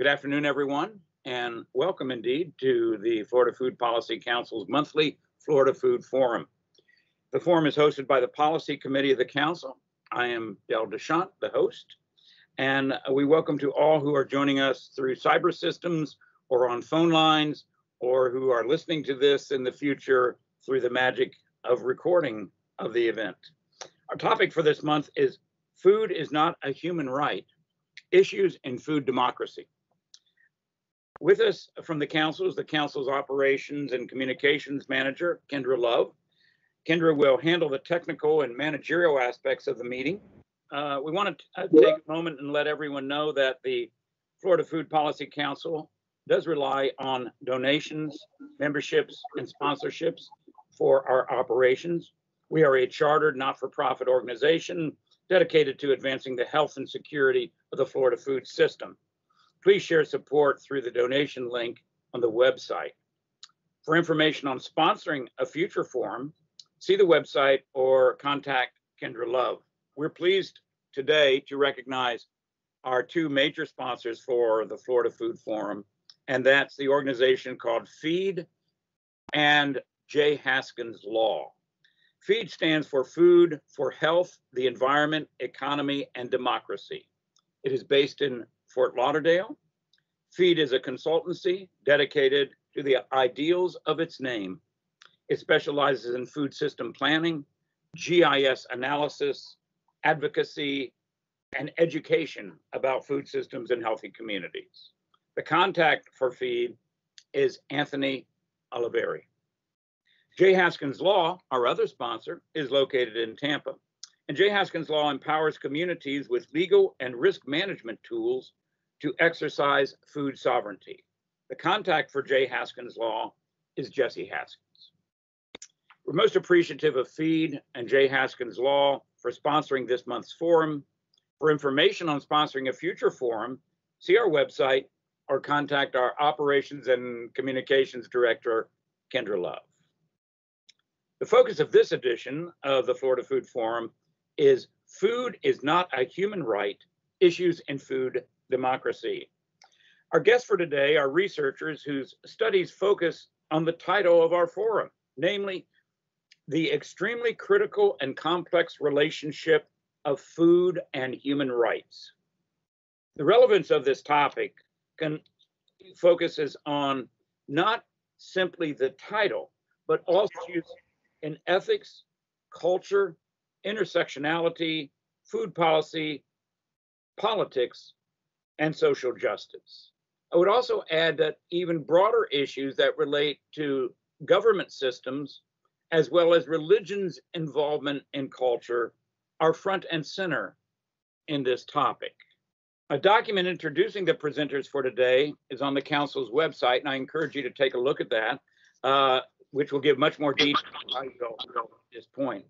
Good afternoon, everyone, and welcome indeed to the Florida Food Policy Council's monthly Florida Food Forum. The forum is hosted by the Policy Committee of the Council. I am Del Deschamps, the host, and we welcome to all who are joining us through cyber systems or on phone lines or who are listening to this in the future through the magic of recording of the event. Our topic for this month is Food is Not a Human Right, Issues in Food Democracy. With us from the Council is the Council's Operations and Communications Manager, Kendra Lowe. Kendra will handle the technical and managerial aspects of the meeting. We want to take a moment and let everyone know that the Florida Food Policy Council does rely on donations, memberships, and sponsorships for our operations. We are a chartered, not-for-profit organization dedicated to advancing the health and security of the Florida food system. Please share support through the donation link on the website. For information on sponsoring a future forum, see the website or contact Kendra Love. We're pleased today to recognize our two major sponsors for the Florida Food Forum, and that's the organization called FEED and J. Haskins Law. FEED stands for Food for Health, the Environment, Economy, and Democracy. It is based in Fort Lauderdale. FEED is a consultancy dedicated to the ideals of its name. It specializes in food system planning, GIS analysis, advocacy, and education about food systems and healthy communities. The contact for FEED is Anthony Oliveri. J. Haskins Law, our other sponsor, is located in Tampa. And J. Haskins Law empowers communities with legal and risk management tools to exercise food sovereignty. The contact for J. Haskins Law is Jesse Haskins. We're most appreciative of FEED and J. Haskins Law for sponsoring this month's forum. For information on sponsoring a future forum, see our website or contact our Operations and Communications Director, Kendra Love. The focus of this edition of the Florida Food Forum is Food is Not a Human Right, Issues in Food Democracy. Our guests for today are researchers whose studies focus on the title of our forum, namely, the extremely critical and complex relationship of food and human rights. The relevance of this topic focuses on not simply the title, but also in ethics, culture, intersectionality, food policy, politics, and social justice. I would also add that even broader issues that relate to government systems, as well as religion's involvement in culture, are front and center in this topic. A document introducing the presenters for today is on the Council's website, and I encourage you to take a look at that, which will give much more detail at this point.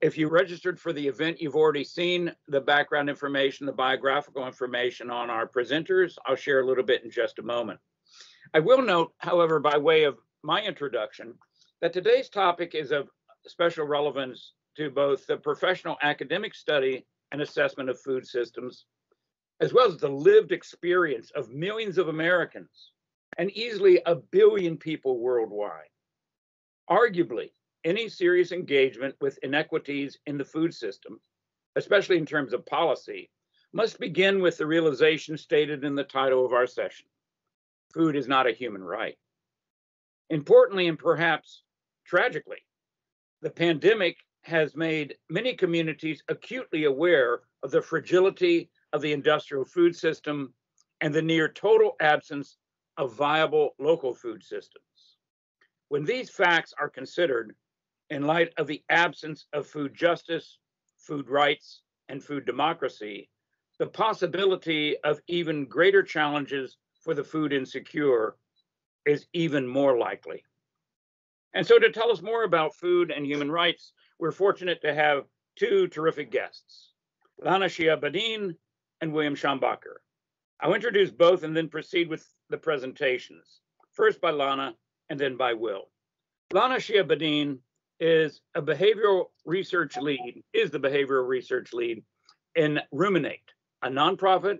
If you registered for the event, you've already seen the background information, the biographical information on our presenters. I'll share a little bit in just a moment. I will note, however, by way of my introduction, that today's topic is of special relevance to both the professional academic study and assessment of food systems, as well as the lived experience of millions of Americans and easily a billion people worldwide. Arguably, any serious engagement with inequities in the food system, especially in terms of policy, must begin with the realization stated in the title of our session, Food is Not a Human Right. Importantly, and perhaps tragically, the pandemic has made many communities acutely aware of the fragility of the industrial food system and the near total absence of viable local food systems. When these facts are considered in light of the absence of food justice, food rights, and food democracy, the possibility of even greater challenges for the food insecure is even more likely. And so to tell us more about food and human rights, we're fortunate to have two terrific guests, Lana Chehabeddine and William Schanbacher. I'll introduce both and then proceed with the presentations, first by Lana and then by Will. Lana Chehabeddine is the behavioral research lead in Ruminate, a nonprofit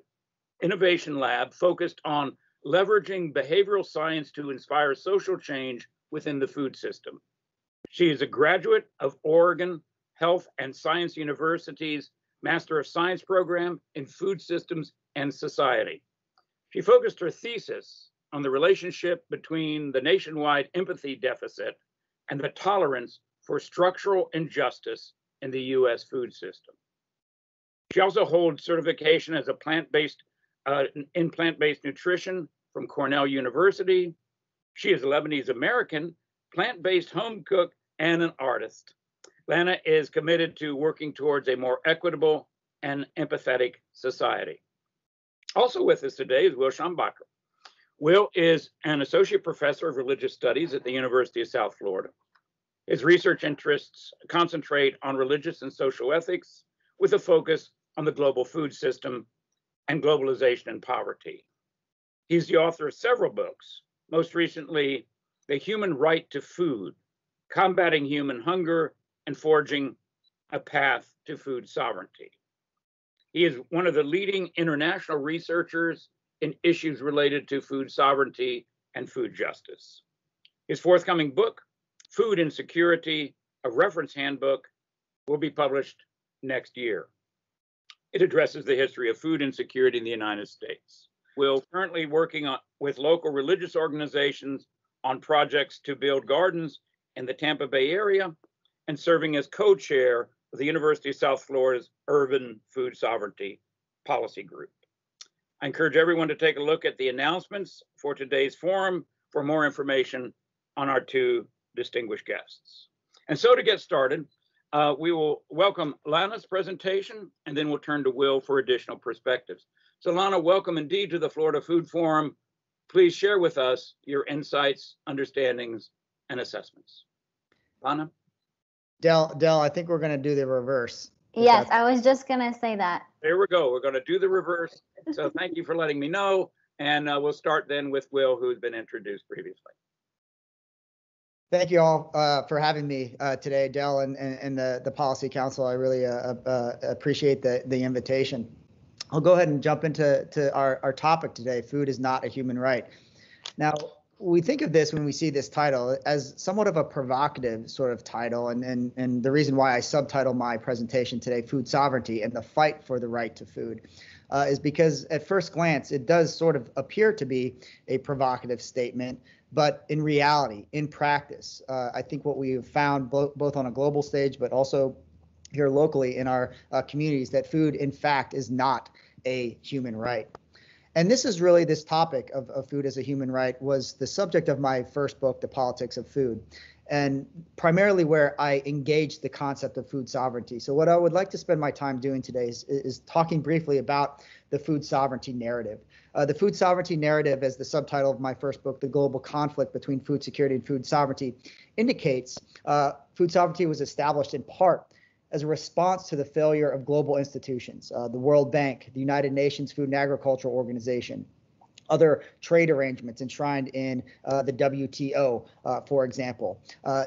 Innovation Lab focused on leveraging behavioral science to inspire social change within the food system. She is a graduate of Oregon Health and Science University's Master of Science program in Food Systems and Society. She focused her thesis on the relationship between the nationwide empathy deficit and the tolerance for structural injustice in the U.S. food system. She also holds certification as a plant-based nutrition from Cornell University. She is a Lebanese American, plant-based home cook, and an artist. Lana is committed to working towards a more equitable and empathetic society. Also with us today is Will Schanbacher. Will is an associate professor of religious studies at the University of South Florida. His research interests concentrate on religious and social ethics with a focus on the global food system and globalization and poverty. He's the author of several books, most recently, The Human Right to Food, Combating Human Hunger and Forging a Path to Food Sovereignty. He is one of the leading international researchers in issues related to food sovereignty and food justice. His forthcoming book, Food Insecurity, A Reference Handbook, will be published next year. It addresses the history of food insecurity in the United States. We're currently working with local religious organizations on projects to build gardens in the Tampa Bay area and serving as co-chair of the University of South Florida's Urban Food Sovereignty Policy Group. I encourage everyone to take a look at the announcements for today's forum for more information on our two distinguished guests. And so to get started, we will welcome Lana's presentation, and then we'll turn to Will for additional perspectives. So Lana, welcome indeed to the Florida Food Forum. Please share with us your insights, understandings, and assessments. Lana? Del, I think we're going to do the reverse. Yes, I was just going to say that. There we go. We're going to do the reverse. So thank you for letting me know. And we'll start then with Will, who's been introduced previously. Thank you all for having me today, Del, and the Policy Council. I really appreciate the invitation. I'll go ahead and jump into our topic today. Food is not a human right. Now, we think of this when we see this title as somewhat of a provocative sort of title, and the reason why I subtitle my presentation today, Food Sovereignty and the Fight for the Right to Food, is because at first glance, it does sort of appear to be a provocative statement. But in reality, in practice, I think what we've found both on a global stage, but also here locally in our communities, that food, in fact, is not a human right. And this is really this topic of food as a human right was the subject of my first book, The Politics of Food, and primarily where I engaged the concept of food sovereignty. So what I would like to spend my time doing today is talking briefly about the food sovereignty narrative. The food sovereignty narrative, as the subtitle of my first book, The Global Conflict Between Food Security and Food Sovereignty, indicates food sovereignty was established in part as a response to the failure of global institutions, the World Bank, the United Nations Food and Agriculture Organization, other trade arrangements enshrined in the WTO, for example.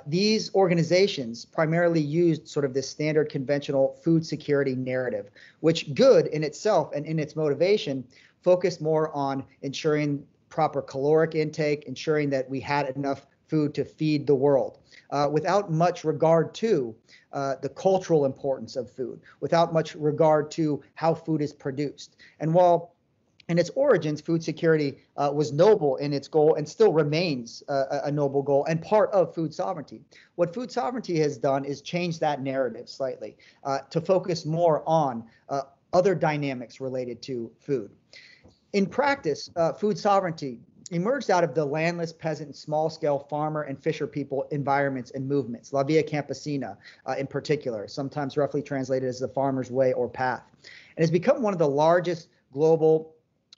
These organizations primarily used sort of this standard conventional food security narrative, which good in itself and in its motivation focused more on ensuring proper caloric intake, ensuring that we had enough food to feed the world, without much regard to the cultural importance of food, without much regard to how food is produced. And while in its origins, food security was noble in its goal and still remains a noble goal and part of food sovereignty. What food sovereignty has done is change that narrative slightly to focus more on other dynamics related to food. In practice, food sovereignty emerged out of the landless peasant, small-scale farmer and fisher people environments and movements, La Via Campesina in particular, sometimes roughly translated as the farmer's way or path, and has become one of the largest global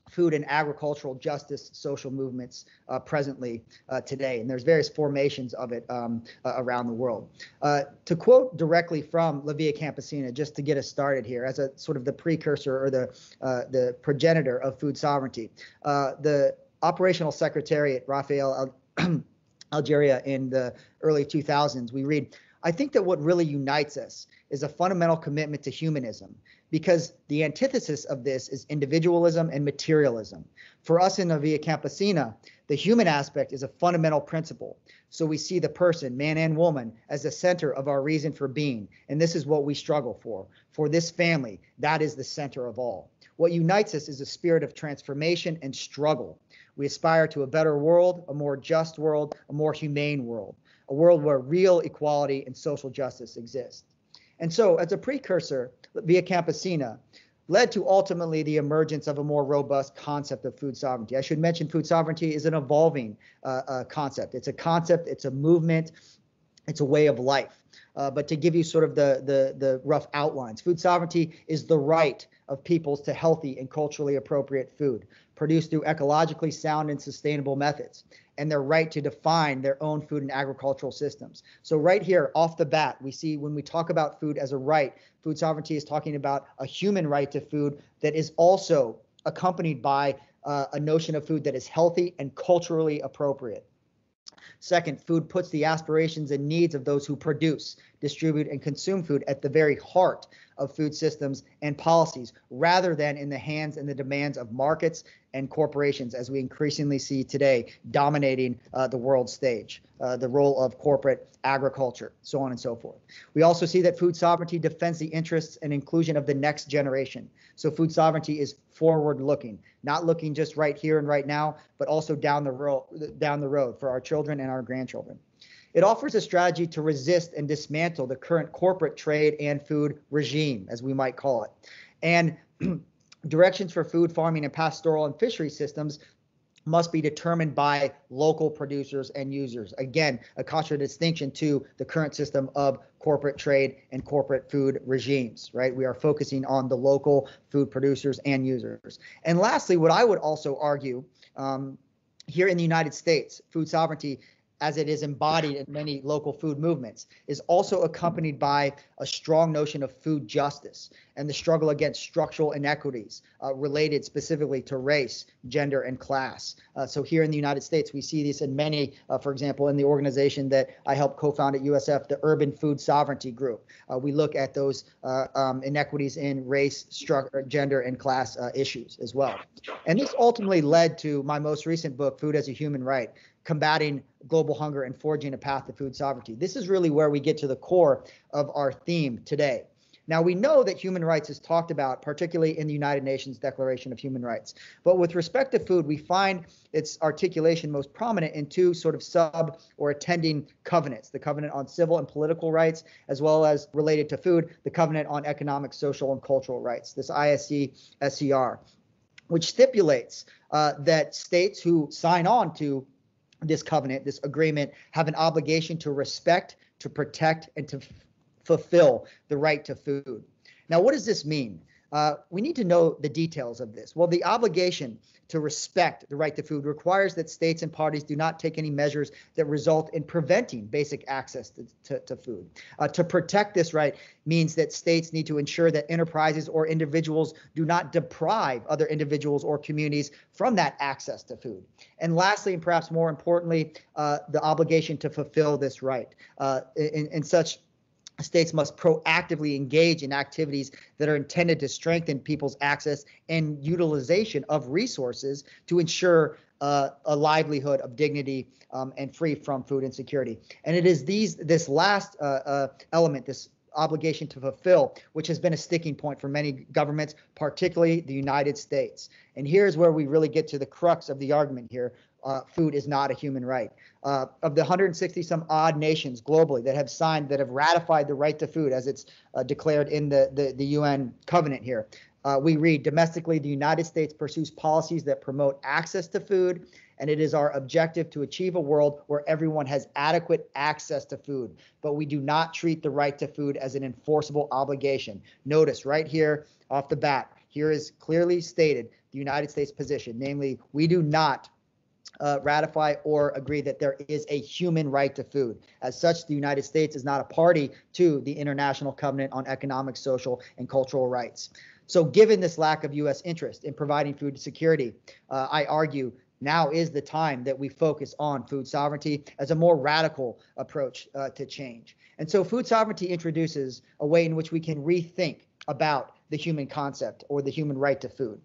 food and agricultural justice social movements presently today, and there's various formations of it around the world. To quote directly from La Via Campesina, just to get us started here, as a sort of the precursor or the progenitor of food sovereignty, the Operational Secretariat, Rafael Algeria, in the early 2000s, we read, I think that what really unites us is a fundamental commitment to humanism, because the antithesis of this is individualism and materialism. For us in La Via Campesina, the human aspect is a fundamental principle. So we see the person, man and woman, as the center of our reason for being. And this is what we struggle for. For this family, that is the center of all. What unites us is a spirit of transformation and struggle. We aspire to a better world, a more just world, a more humane world, a world where real equality and social justice exist. And so as a precursor, La Via Campesina led to ultimately the emergence of a more robust concept of food sovereignty. I should mention food sovereignty is an evolving concept. It's a concept, it's a movement, it's a way of life. But to give you sort of the rough outlines, food sovereignty is the right of peoples to healthy and culturally appropriate food produced through ecologically sound and sustainable methods, and their right to define their own food and agricultural systems. So right here off the bat, we see when we talk about food as a right, food sovereignty is talking about a human right to food that is also accompanied by a notion of food that is healthy and culturally appropriate. Second, food puts the aspirations and needs of those who produce, distribute, and consume food at the very heart of food systems and policies, rather than in the hands and the demands of markets and corporations, as we increasingly see today dominating the world stage, the role of corporate agriculture, so on and so forth. We also see that food sovereignty defends the interests and inclusion of the next generation. So food sovereignty is forward-looking, not looking just right here and right now, but also down the road for our children and our grandchildren. It offers a strategy to resist and dismantle the current corporate trade and food regime, as we might call it, and directions for food, farming, and pastoral and fishery systems must be determined by local producers and users. Again, a contradistinction to the current system of corporate trade and corporate food regimes, right? We are focusing on the local food producers and users. And lastly, what I would also argue here in the United States, food sovereignty, as it is embodied in many local food movements, is also accompanied by a strong notion of food justice and the struggle against structural inequities related specifically to race, gender, and class. So here in the United States, we see this in many, for example, in the organization that I helped co-found at USF, the Urban Food Sovereignty Group. We look at those inequities in race, gender, and class issues as well. And this ultimately led to my most recent book, Food as a Human Right, Combating Global Hunger and Forging a Path to Food Sovereignty. This is really where we get to the core of our theme today. Now, we know that human rights is talked about, particularly in the United Nations Declaration of Human Rights. But with respect to food, we find its articulation most prominent in two sort of sub or attending covenants, the Covenant on Civil and Political Rights, as well as related to food, the Covenant on Economic, Social, and Cultural Rights, this ICESCR, which stipulates that states who sign on to this covenant, this agreement, have an obligation to respect, to protect, and to fulfill the right to food. Now, what does this mean? We need to know the details of this. Well, the obligation to respect the right to food requires that states and parties do not take any measures that result in preventing basic access to food. To protect this right means that states need to ensure that enterprises or individuals do not deprive other individuals or communities from that access to food. And lastly, and perhaps more importantly, the obligation to fulfill this right in such states must proactively engage in activities that are intended to strengthen people's access and utilization of resources to ensure a livelihood of dignity and free from food insecurity. And it is this last element, this obligation to fulfill, which has been a sticking point for many governments, particularly the United States. And here's where we really get to the crux of the argument here. Food is not a human right. Of the 160 some odd nations globally that have signed, that have ratified the right to food as it's declared in the UN covenant here, we read domestically, the United States pursues policies that promote access to food, and it is our objective to achieve a world where everyone has adequate access to food, but we do not treat the right to food as an enforceable obligation. Notice right here off the bat, here is clearly stated the United States position, namely, we do not ratify or agree that there is a human right to food. As such, the United States is not a party to the International Covenant on Economic, Social, and Cultural Rights. So given this lack of U.S. interest in providing food security, I argue now is the time that we focus on food sovereignty as a more radical approach to change. And so food sovereignty introduces a way in which we can rethink about the human concept or the human right to food.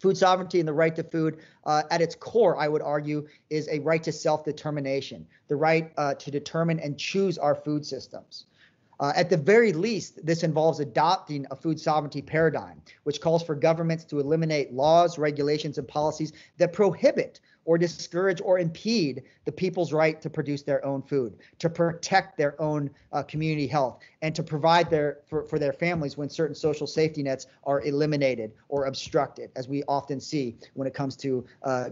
Food sovereignty and the right to food, at its core, I would argue, is a right to self-determination, the right to determine and choose our food systems. At the very least, this involves adopting a food sovereignty paradigm, which calls for governments to eliminate laws, regulations, and policies that prohibit or discourage or impede the people's right to produce their own food, to protect their own community health, and to provide for their families when certain social safety nets are eliminated or obstructed, as we often see when it comes to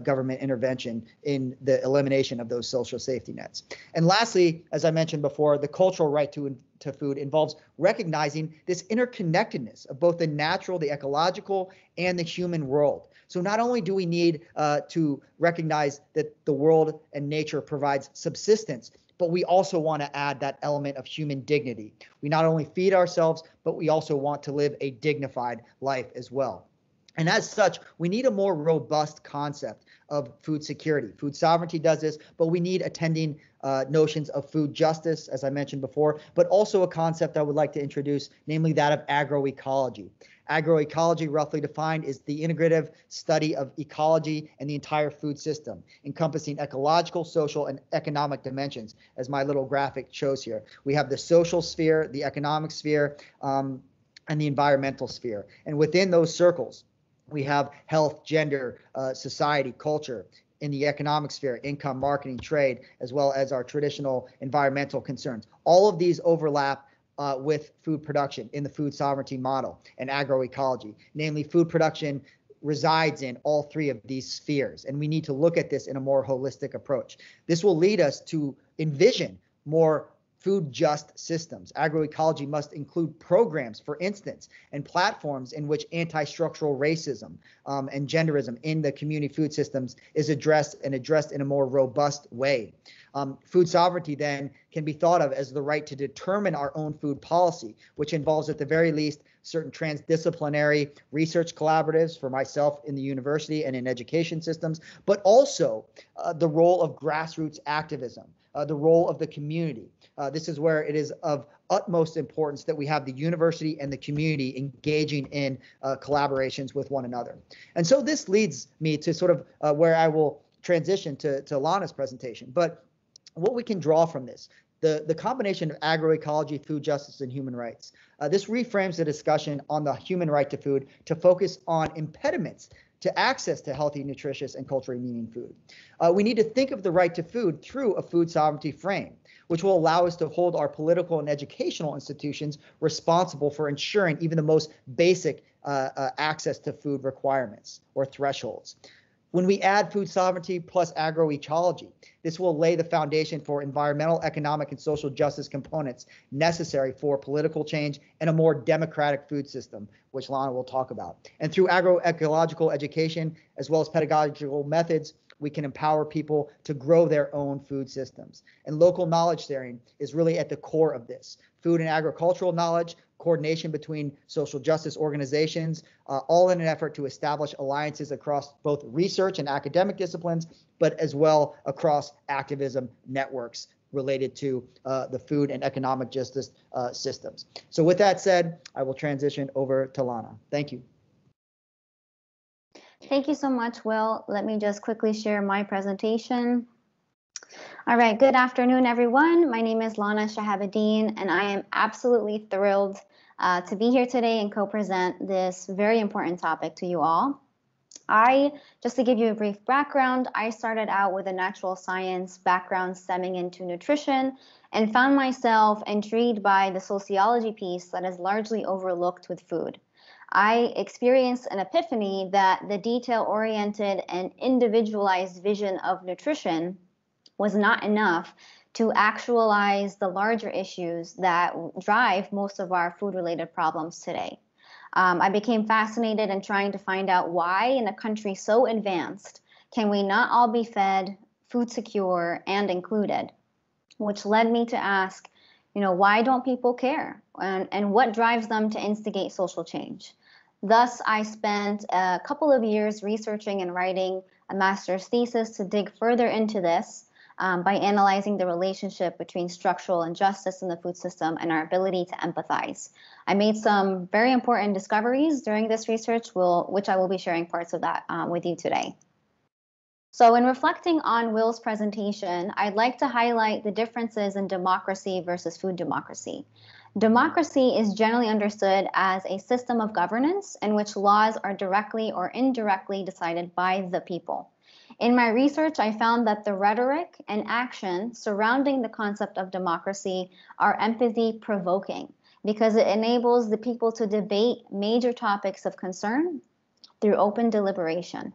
government intervention in the elimination of those social safety nets. And lastly, as I mentioned before, the cultural right to food involves recognizing this interconnectedness of both the natural, the ecological, and the human world. So not only do we need to recognize that the world and nature provides subsistence, but we also want to add that element of human dignity. We not only feed ourselves, but we also want to live a dignified life as well. And as such, we need a more robust concept of food security. Food sovereignty does this, but we need attending notions of food justice, as I mentioned before, but also a concept I would like to introduce, namely that of agroecology. Agroecology, roughly defined, is the integrative study of ecology and the entire food system, encompassing ecological, social, and economic dimensions, as my little graphic shows here. We have the social sphere, the economic sphere, and the environmental sphere. And within those circles, we have health, gender, society, culture. In the economic sphere, income, marketing, trade, as well as our traditional environmental concerns. All of these overlap with food production in the food sovereignty model and agroecology. Namely, food production resides in all three of these spheres, and we need to look at this in a more holistic approach. This will lead us to envision more food just systems. Agroecology must include programs, for instance, and platforms in which anti-structural racism and genderism in the community food systems is addressed and addressed in a more robust way. Food sovereignty then can be thought of as the right to determine our own food policy, which involves at the very least certain transdisciplinary research collaboratives for myself in the university and in education systems, but also the role of grassroots activism, the role of the community. This is where it is of utmost importance that we have the university and the community engaging in collaborations with one another. And so this leads me to sort of where I will transition to Lana's presentation. But what we can draw from this, the combination of agroecology, food justice, and human rights, this reframes the discussion on the human right to food to focus on impediments to access to healthy, nutritious, and culturally meaningful food. We need to think of the right to food through a food sovereignty frame, which will allow us to hold our political and educational institutions responsible for ensuring even the most basic access to food requirements or thresholds. When we add food sovereignty plus agroecology, this will lay the foundation for environmental, economic, and social justice components necessary for political change and a more democratic food system, which Lana will talk about. And through agroecological education, as well as pedagogical methods, we can empower people to grow their own food systems. And local knowledge sharing is really at the core of this. Food and agricultural knowledge, coordination between social justice organizations, all in an effort to establish alliances across both research and academic disciplines, but as well across activism networks related to the food and economic justice systems. So with that said, I will transition over to Lana. Thank you. Thank you so much, Will. Let me just quickly share my presentation. All right, good afternoon, everyone. My name is Lana Chehabeddine, and I am absolutely thrilled to be here today and co-present this very important topic to you all. Just to give you a brief background, I started out with a natural science background stemming into nutrition and found myself intrigued by the sociology piece that is largely overlooked with food. I experienced an epiphany that the detail-oriented and individualized vision of nutrition was not enough to actualize the larger issues that drive most of our food-related problems today. I became fascinated in trying to find out why, in a country so advanced, can we not all be fed, food secure, and included, which led me to ask, you know, why don't people care? And what drives them to instigate social change? Thus, I spent a couple of years researching and writing a master's thesis to dig further into this, by analyzing the relationship between structural injustice in the food system and our ability to empathize. I made some very important discoveries during this research, which I will be sharing parts of that with you today. So in reflecting on Will's presentation, I'd like to highlight the differences in democracy versus food democracy. Democracy is generally understood as a system of governance in which laws are directly or indirectly decided by the people. In my research, I found that the rhetoric and action surrounding the concept of democracy are empathy-provoking because it enables the people to debate major topics of concern through open deliberation.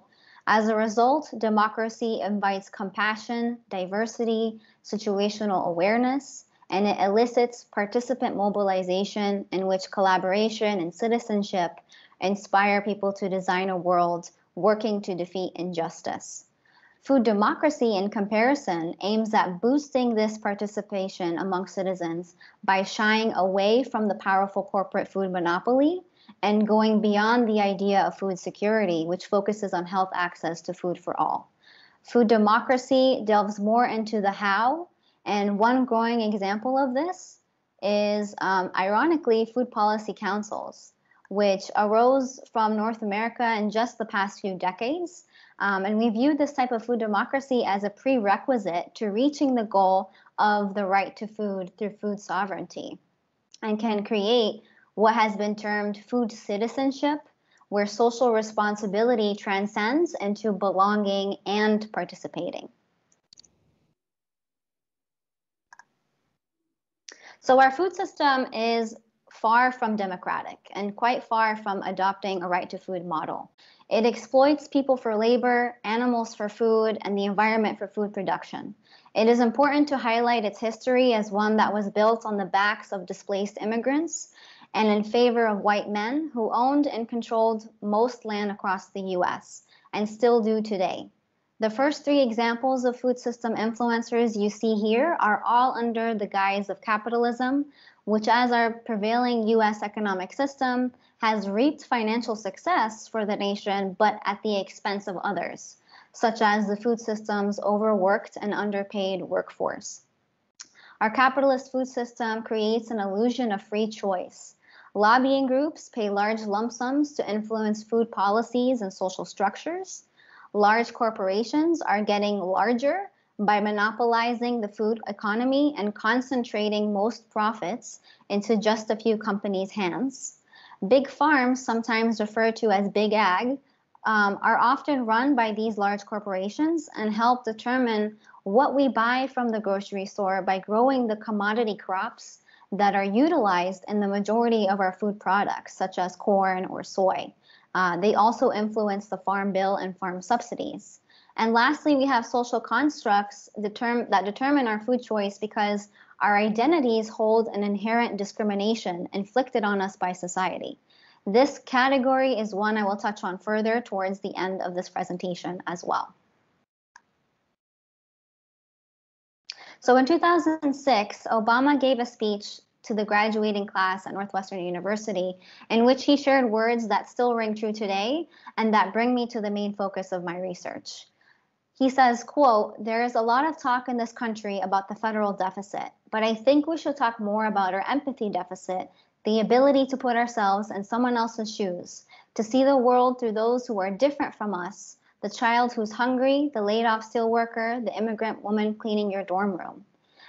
As a result, democracy invites compassion, diversity, situational awareness, and it elicits participant mobilization in which collaboration and citizenship inspire people to design a world working to defeat injustice. Food democracy, in comparison, aims at boosting this participation among citizens by shying away from the powerful corporate food monopoly and going beyond the idea of food security, which focuses on health access to food for all. Food democracy delves more into the how, and one growing example of this is, ironically, food policy councils, which arose from North America in just the past few decades. And we viewed this type of food democracy as a prerequisite to reaching the goal of the right to food through food sovereignty, and can create what has been termed food citizenship, where social responsibility transcends into belonging and participating. So our food system is far from democratic and quite far from adopting a right to food model. It exploits people for labor, animals for food, and the environment for food production. It is important to highlight its history as one that was built on the backs of displaced immigrants and in favor of white men who owned and controlled most land across the U.S. and still do today. The first three examples of food system influencers you see here are all under the guise of capitalism, which, as our prevailing U.S. economic system, has reaped financial success for the nation, but at the expense of others, such as the food system's overworked and underpaid workforce. Our capitalist food system creates an illusion of free choice. Lobbying groups pay large lump sums to influence food policies and social structures. Large corporations are getting larger by monopolizing the food economy and concentrating most profits into just a few companies' hands. Big farms, sometimes referred to as big ag, are often run by these large corporations and help determine what we buy from the grocery store by growing the commodity crops that are utilized in the majority of our food products, such as corn or soy. They also influence the farm bill and farm subsidies. And lastly, we have social constructs that determine our food choice because our identities hold an inherent discrimination inflicted on us by society. This category is one I will touch on further towards the end of this presentation as well. So in 2006, Obama gave a speech to the graduating class at Northwestern University, in which he shared words that still ring true today and that bring me to the main focus of my research. He says, quote, "There is a lot of talk in this country about the federal deficit, but I think we should talk more about our empathy deficit, the ability to put ourselves in someone else's shoes, to see the world through those who are different from us, the child who's hungry, the laid-off steel worker, the immigrant woman cleaning your dorm room.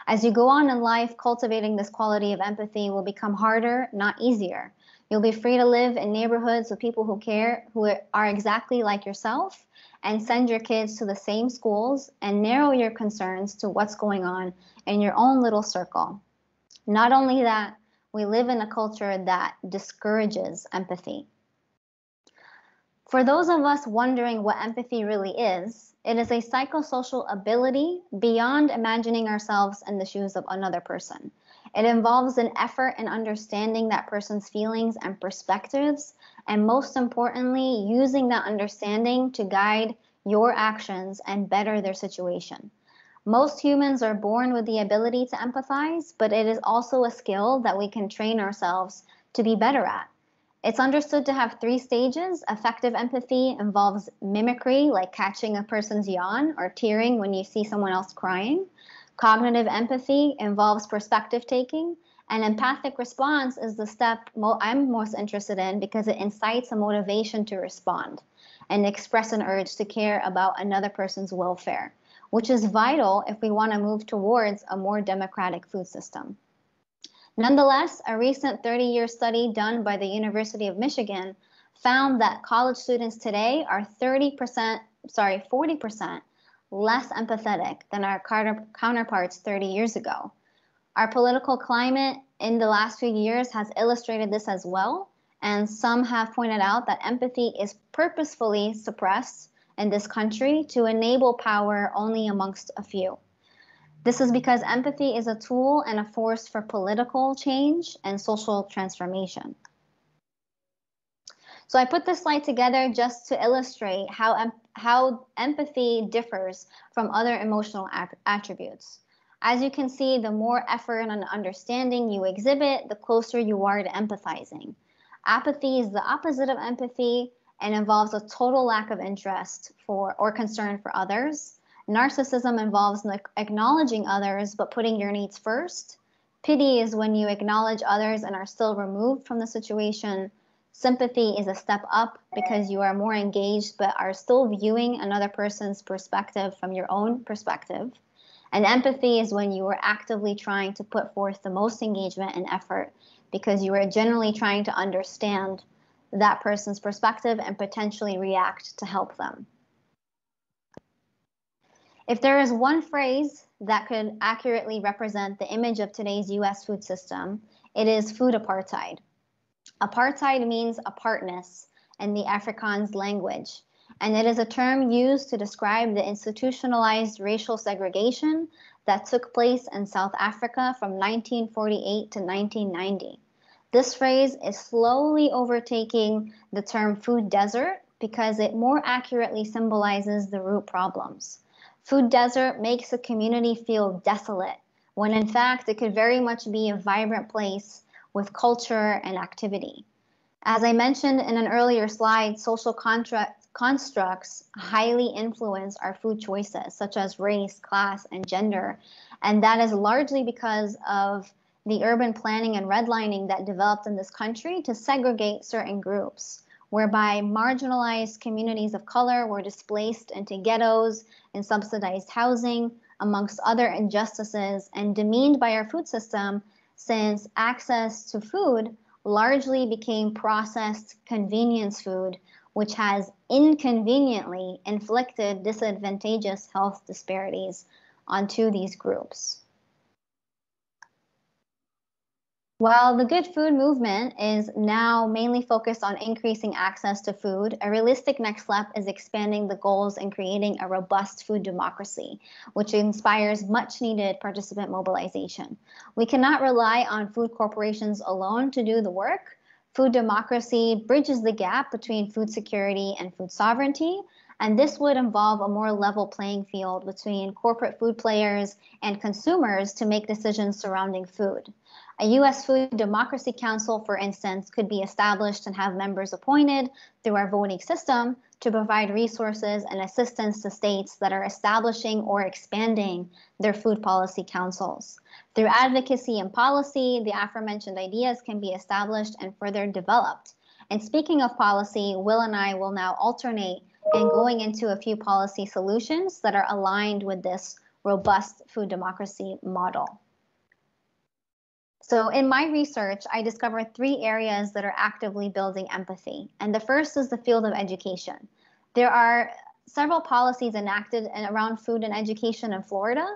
As you go on in life, cultivating this quality of empathy will become harder, not easier. You'll be free to live in neighborhoods with people who care, who are exactly like yourself, and send your kids to the same schools and narrow your concerns to what's going on in your own little circle. Not only that, we live in a culture that discourages empathy." For those of us wondering what empathy really is, it is a psychosocial ability beyond imagining ourselves in the shoes of another person. It involves an effort in understanding that person's feelings and perspectives, and most importantly, using that understanding to guide your actions and better their situation. Most humans are born with the ability to empathize, but it is also a skill that we can train ourselves to be better at. It's understood to have three stages. Affective empathy involves mimicry, like catching a person's yawn or tearing when you see someone else crying. Cognitive empathy involves perspective taking. And empathic response is the step I'm most interested in because it incites a motivation to respond and express an urge to care about another person's welfare, which is vital if we want to move towards a more democratic food system. Nonetheless, a recent 30-year study done by the University of Michigan found that college students today are 40% less empathetic than our counterparts 30 years ago. Our political climate in the last few years has illustrated this as well, and some have pointed out that empathy is purposefully suppressed in this country to enable power only amongst a few. This is because empathy is a tool and a force for political change and social transformation. So I put this slide together just to illustrate how empathy differs from other emotional attributes. As you can see, the more effort and understanding you exhibit, the closer you are to empathizing. Apathy is the opposite of empathy and involves a total lack of interest for or concern for others. Narcissism involves acknowledging others but putting your needs first. Pity is when you acknowledge others and are still removed from the situation. Sympathy is a step up because you are more engaged but are still viewing another person's perspective from your own perspective. And empathy is when you are actively trying to put forth the most engagement and effort because you are generally trying to understand that person's perspective and potentially react to help them. If there is one phrase that could accurately represent the image of today's US food system, it is food apartheid. Apartheid means apartness in the Afrikaans language. And it is a term used to describe the institutionalized racial segregation that took place in South Africa from 1948 to 1990. This phrase is slowly overtaking the term food desert because it more accurately symbolizes the root problems. Food desert makes a community feel desolate, when in fact it could very much be a vibrant place with culture and activity. As I mentioned in an earlier slide, social constructs highly influence our food choices, such as race, class, and gender. And that is largely because of the urban planning and redlining that developed in this country to segregate certain groups, whereby marginalized communities of color were displaced into ghettos and subsidized housing, amongst other injustices, and demeaned by our food system, since access to food largely became processed convenience food, which has inconveniently inflicted disadvantageous health disparities onto these groups. While the Good Food movement is now mainly focused on increasing access to food, a realistic next step is expanding the goals and creating a robust food democracy, which inspires much needed participant mobilization. We cannot rely on food corporations alone to do the work. Food democracy bridges the gap between food security and food sovereignty, and this would involve a more level playing field between corporate food players and consumers to make decisions surrounding food. A U.S. Food Democracy Council, for instance, could be established and have members appointed through our voting system to provide resources and assistance to states that are establishing or expanding their food policy councils. Through advocacy and policy, the aforementioned ideas can be established and further developed. And speaking of policy, Will and I will now alternate in going into a few policy solutions that are aligned with this robust food democracy model. So in my research, I discovered three areas that are actively building empathy. And the first is the field of education. There are several policies enacted around food and education in Florida,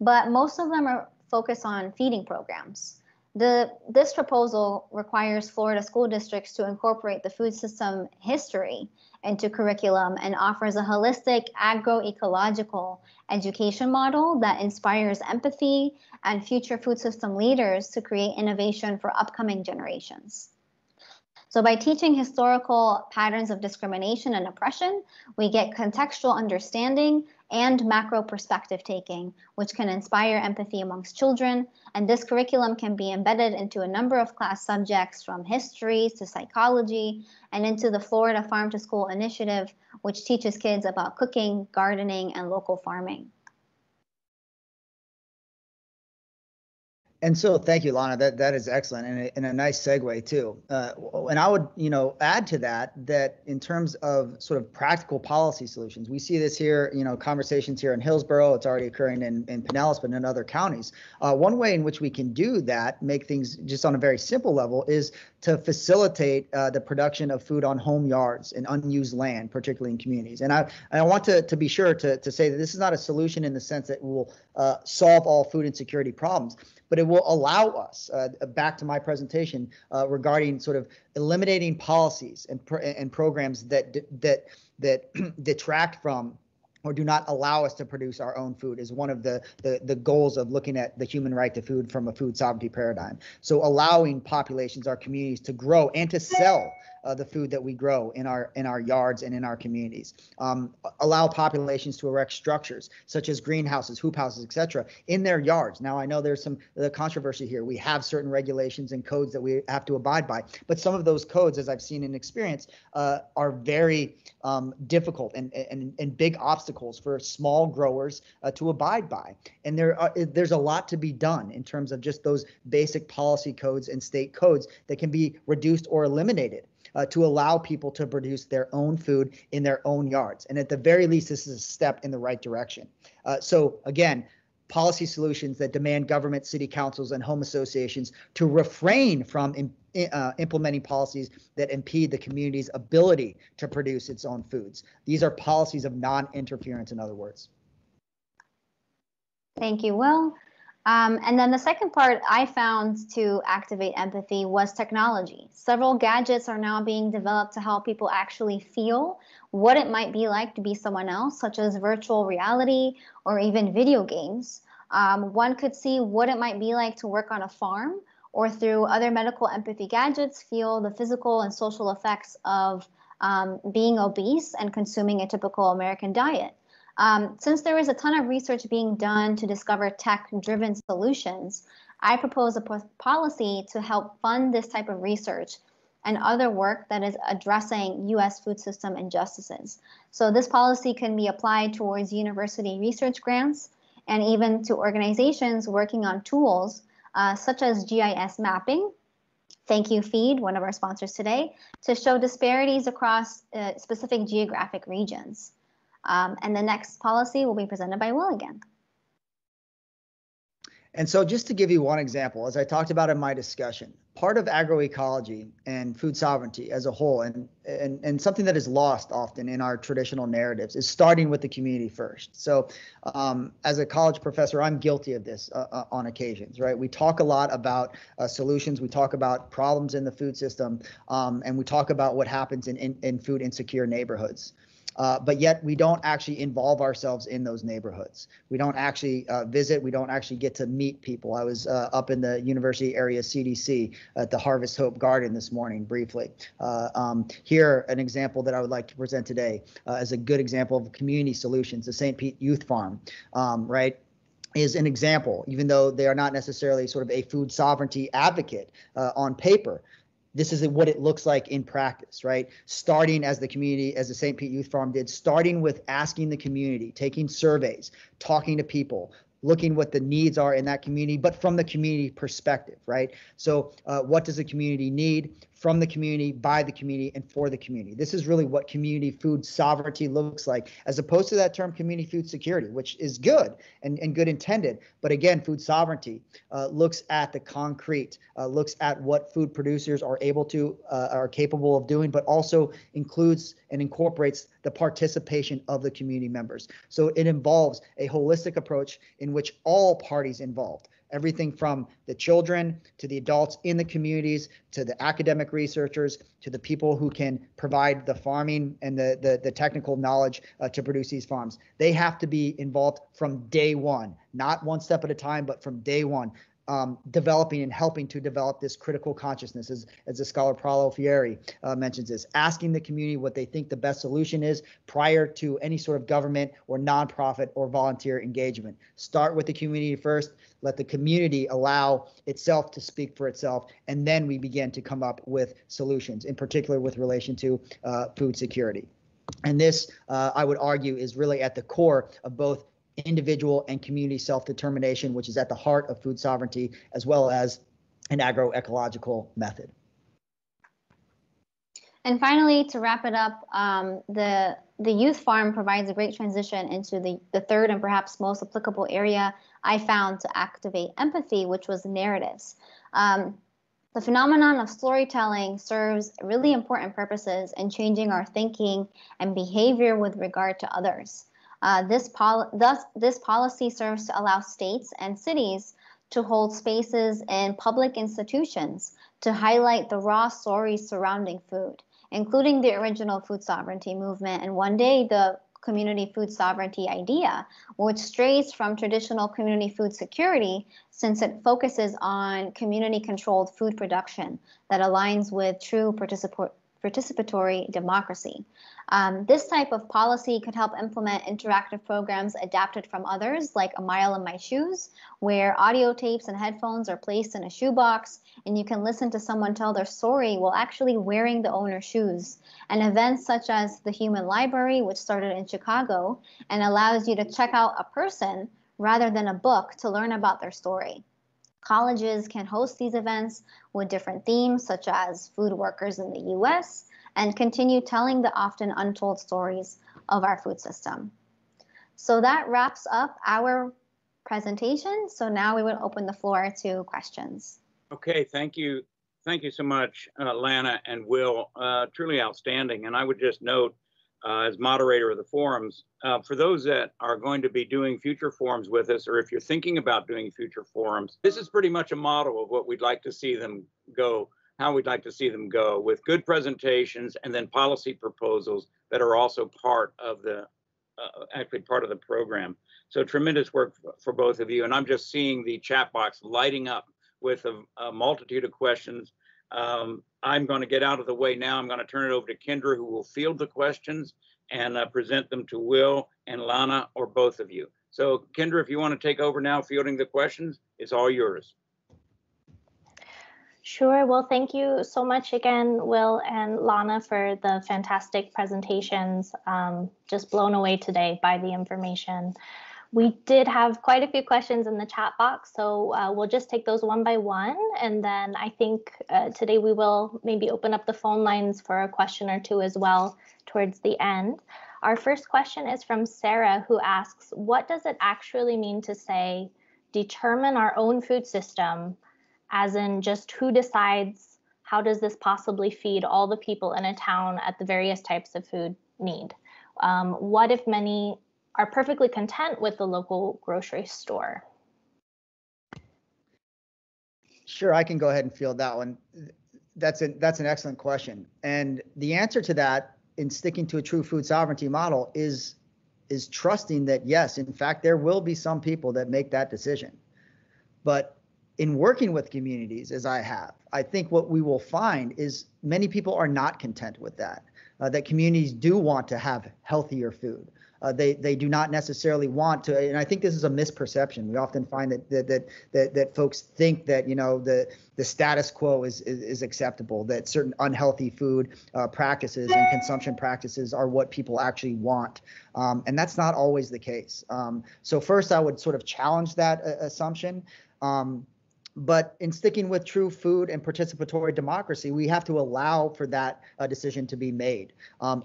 but most of them are focused on feeding programs. This proposal requires Florida school districts to incorporate the food system history into curriculum and offers a holistic agroecological education model that inspires empathy and future food system leaders to create innovation for upcoming generations. So by teaching historical patterns of discrimination and oppression, we get contextual understanding and macro perspective taking, which can inspire empathy amongst children. And this curriculum can be embedded into a number of class subjects, from history to psychology, and into the Florida Farm to School initiative, which teaches kids about cooking, gardening, and local farming. And so thank you, Lana. That is excellent and a nice segue too. And I would, add to that in terms of sort of practical policy solutions, we see this here, conversations here in Hillsborough. It's already occurring in Pinellas, but in other counties. One way in which we can do that, make things just on a very simple level, is to facilitate the production of food on home yards and unused land, particularly in communities. And I want to be sure to say that this is not a solution in the sense that will solve all food insecurity problems, but it will allow us, back to my presentation regarding sort of eliminating policies and programs that detract from or do not allow us to produce our own food, is one of the goals of looking at the human right to food from a food sovereignty paradigm. So allowing populations, our communities, to grow and to sell the food that we grow in our yards and in our communities. Allow populations to erect structures such as greenhouses, hoop houses, etc., in their yards. Now, I know there's the controversy here. We have certain regulations and codes that we have to abide by, but some of those codes, as I've seen in experience, are very difficult and big obstacles for small growers to abide by. And there's a lot to be done in terms of just those basic policy codes and state codes that can be reduced or eliminated to allow people to produce their own food in their own yards. And at the very least, this is a step in the right direction. So again, policy solutions that demand government, city councils, and home associations to refrain from implementing policies that impede the community's ability to produce its own foods. These are policies of non-interference, in other words. Thank you, Will. And then the second part I found to activate empathy was technology. Several gadgets are now being developed to help people actually feel what it might be like to be someone else, such as virtual reality or even video games. One could see what it might be like to work on a farm, or through other medical empathy gadgets, feel the physical and social effects of being obese and consuming a typical American diet. Since there is a ton of research being done to discover tech-driven solutions, I propose a policy to help fund this type of research and other work that is addressing U.S. food system injustices. So this policy can be applied towards university research grants and even to organizations working on tools such as GIS mapping. Thank you, FEED, one of our sponsors today, to show disparities across specific geographic regions. And the next policy will be presented by Will again. And so just to give you one example, as I talked about in my discussion, part of agroecology and food sovereignty as a whole, and something that is lost often in our traditional narratives, is starting with the community first. So as a college professor, I'm guilty of this on occasions, right? We talk a lot about solutions, we talk about problems in the food system, and we talk about what happens in food insecure neighborhoods. But yet we don't actually involve ourselves in those neighborhoods. We don't actually visit. We don't actually get to meet people. I was up in the university area CDC at the Harvest Hope Garden this morning briefly. Here, an example that I would like to present today as a good example of community solutions, the St. Pete Youth Farm, right? Is an example, even though they are not necessarily sort of a food sovereignty advocate on paper. This is what it looks like in practice, right? Starting as the community, as the St. Pete Youth Farm did, starting with asking the community, taking surveys, talking to people, looking what the needs are in that community, but from the community perspective, right? So what does the community need? From the community, by the community, and for the community. This is really what community food sovereignty looks like, as opposed to that term community food security, which is good and good intended. But again, food sovereignty looks at the concrete, looks at what food producers are able to, are capable of doing, but also includes and incorporates the participation of the community members. So it involves a holistic approach in which all parties involved, everything from the children to the adults in the communities, to the academic researchers, to the people who can provide the farming and the technical knowledge to produce these farms. They have to be involved from day one, not one step at a time, but from day one. developing and helping to develop this critical consciousness, as the scholar Paulo Freire mentions this, asking the community what they think the best solution is prior to any sort of government or nonprofit or volunteer engagement. Start with the community first, let the community allow itself to speak for itself, and then we begin to come up with solutions, in particular with relation to food security. And this, I would argue, is really at the core of both individual and community self-determination, which is at the heart of food sovereignty, as well as an agroecological method. And finally, to wrap it up, the youth farm provides a great transition into the third and perhaps most applicable area I found to activate empathy, which was narratives. The phenomenon of storytelling serves really important purposes in changing our thinking and behavior with regard to others. This policy serves to allow states and cities to hold spaces in public institutions to highlight the raw stories surrounding food, including the original food sovereignty movement and one day the community food sovereignty idea, which strays from traditional community food security since it focuses on community-controlled food production that aligns with true participatory democracy. This type of policy could help implement interactive programs adapted from others, like A Mile in My Shoes, where audio tapes and headphones are placed in a shoebox, and you can listen to someone tell their story while actually wearing the owner's shoes. And events such as the Human Library, which started in Chicago, and allows you to check out a person rather than a book to learn about their story. Colleges can host these events with different themes, such as food workers in the U.S., and continue telling the often untold stories of our food system. So that wraps up our presentation. So now we would open the floor to questions. Okay, thank you. Thank you so much, Lana and Will. Truly outstanding. And I would just note, as moderator of the forums, for those that are going to be doing future forums with us, or if you're thinking about doing future forums, this is pretty much a model of what we'd like to see them go, how we'd like to see them go, with good presentations and then policy proposals that are also part of the, actually part of the program. So tremendous work for both of you. And I'm just seeing the chat box lighting up with a multitude of questions. I'm going to get out of the way now. I'm going to turn it over to Kendra, who will field the questions and present them to Will and Lana, or both of you. So Kendra, if you want to take over now fielding the questions, it's all yours. Sure. Well, thank you so much again, Will and Lana, for the fantastic presentations. Just blown away today by the information. We did have quite a few questions in the chat box, so we'll just take those one by one. And then I think today we will maybe open up the phone lines for a question or two as well towards the end. Our first question is from Sarah, who asks, what does it actually mean to say determine our own food system, as in just who decides, how does this possibly feed all the people in a town at the various types of food need? What if many are perfectly content with the local grocery store? Sure, I can go ahead and field that one. That's an excellent question. And the answer to that, in sticking to a true food sovereignty model, is trusting that, yes, in fact, there will be some people that make that decision. But in working with communities, as I have, I think what we will find is many people are not content with that, that communities do want to have healthier food. They do not necessarily want to, and I think this is a misperception. We often find that folks think that, you know, the status quo is acceptable, that certain unhealthy food practices and consumption practices are what people actually want, and that's not always the case. So first, I would sort of challenge that assumption. But in sticking with true food and participatory democracy, we have to allow for that decision to be made.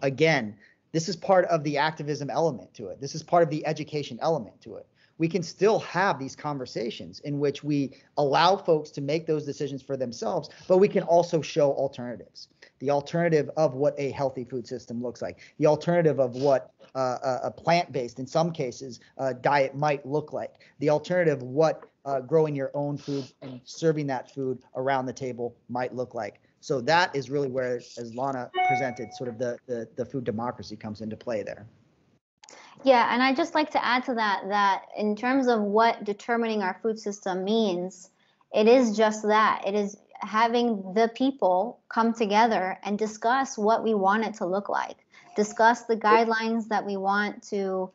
Again, this is part of the activism element to it. This is part of the education element to it. We can still have these conversations in which we allow folks to make those decisions for themselves, but we can also show alternatives. The alternative of what a healthy food system looks like, the alternative of what a plant-based, in some cases, diet might look like, the alternative what growing your own food and serving that food around the table might look like. So that is really where, as Lana presented, sort of the food democracy comes into play there. Yeah, and I'd just like to add to that, that in terms of what determining our food system means, It is just that. It is having the people come together and discuss what we want it to look like, discuss the guidelines that we want to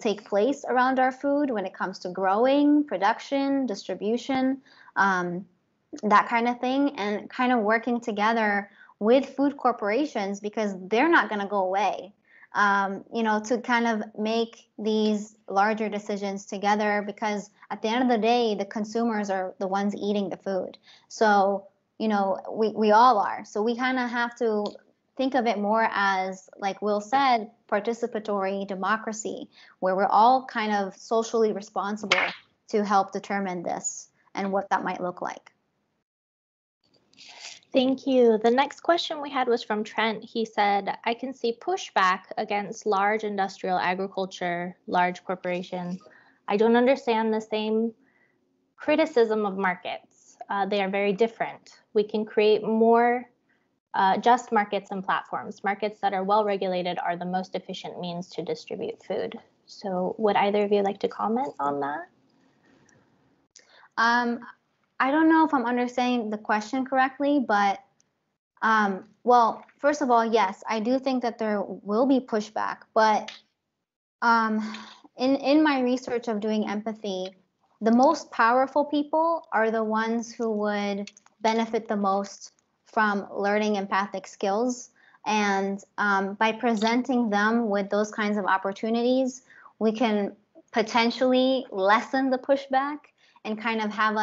take place around our food when it comes to growing, production, distribution, that kind of thing, and kind of working together with food corporations, because they're not going to go away, to kind of make these larger decisions together, because at the end of the day, the consumers are the ones eating the food. So, we all are. So we kind of have to think of it more as, like Will said, participatory democracy, where we're all kind of socially responsible to help determine this and what that might look like. Thank you. The next question we had was from Trent. He said, I can see pushback against large industrial agriculture, large corporation. I don't understand the same criticism of markets. They are very different. We can create more just markets and platforms. Markets that are well regulated are the most efficient means to distribute food. So would either of you like to comment on that? I don't know if I'm understanding the question correctly, but well, first of all, yes, I do think that there will be pushback, but in my research of doing empathy, the most powerful people are the ones who would benefit the most from learning empathic skills. And by presenting them with those kinds of opportunities, we can potentially lessen the pushback and kind of have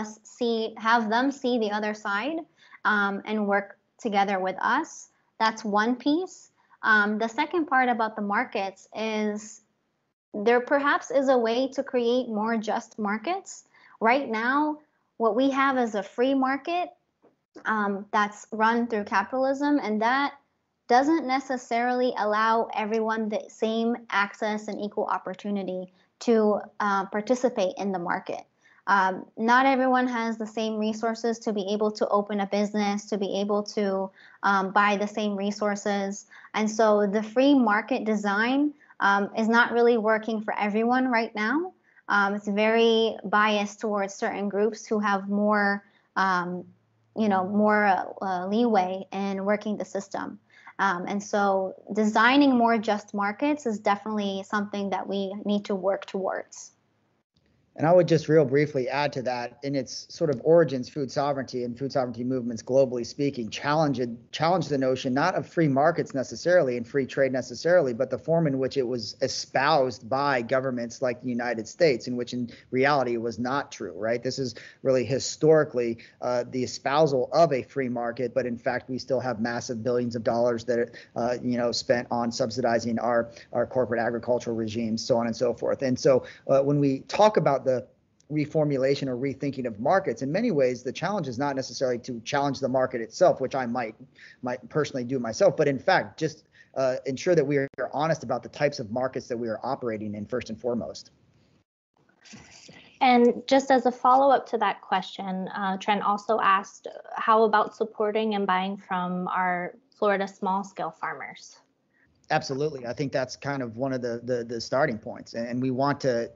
them see the other side and work together with us. That's one piece. The second part about the markets is there perhaps is a way to create more just markets. Right now, what we have is a free market that's run through capitalism, and that doesn't necessarily allow everyone the same access and equal opportunity to participate in the market. Not everyone has the same resources to be able to open a business, to be able to buy the same resources. And so the free market design is not really working for everyone right now. It's very biased towards certain groups who have more, leeway in working the system. And so designing more just markets is definitely something that we need to work towards. And I would just real briefly add to that, in its sort of origins, food sovereignty and food sovereignty movements, globally speaking, challenged the notion not of free markets necessarily and free trade necessarily, but the form in which it was espoused by governments like the United States, in which in reality was not true, right? This is really historically the espousal of a free market, but in fact, we still have massive billions of dollars that are spent on subsidizing our corporate agricultural regimes, so on and so forth. And so when we talk about the reformulation or rethinking of markets, in many ways, the challenge is not necessarily to challenge the market itself, which I might personally do myself, but in fact, just ensure that we are honest about the types of markets that we are operating in first and foremost. And just as a follow-up to that question, Trent also asked, how about supporting and buying from our Florida small-scale farmers? Absolutely. I think that's kind of one of the starting points, and we want to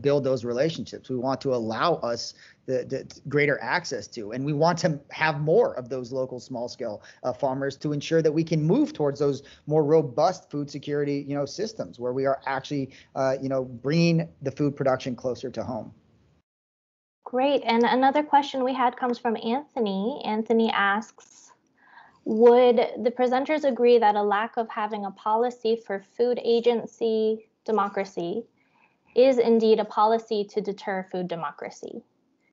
build those relationships. We want to allow us the greater access to, and we want to have more of those local small scale farmers to ensure that we can move towards those more robust food security, systems where we are actually, bringing the food production closer to home. Great. And another question we had comes from Anthony. Anthony asks, would the presenters agree that a lack of having a policy for food agency democracy is indeed a policy to deter food democracy?